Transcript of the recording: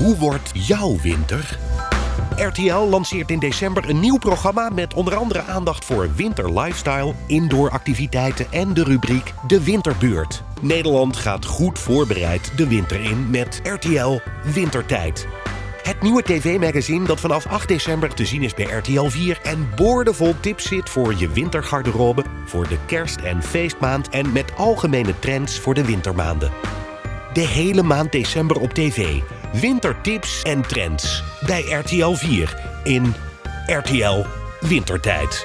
Hoe wordt jouw winter? RTL lanceert in december een nieuw programma met onder andere aandacht voor winterlifestyle, indooractiviteiten en de rubriek De Winterbuurt. Nederland gaat goed voorbereid de winter in met RTL Wintertijd. Het nieuwe tv-magazine dat vanaf 8 december te zien is bij RTL 4... en boordevol tips zit voor je wintergarderobe, voor de kerst- en feestmaand en met algemene trends voor de wintermaanden. De hele maand december op tv. Wintertips en trends bij RTL 4 in RTL Wintertijd.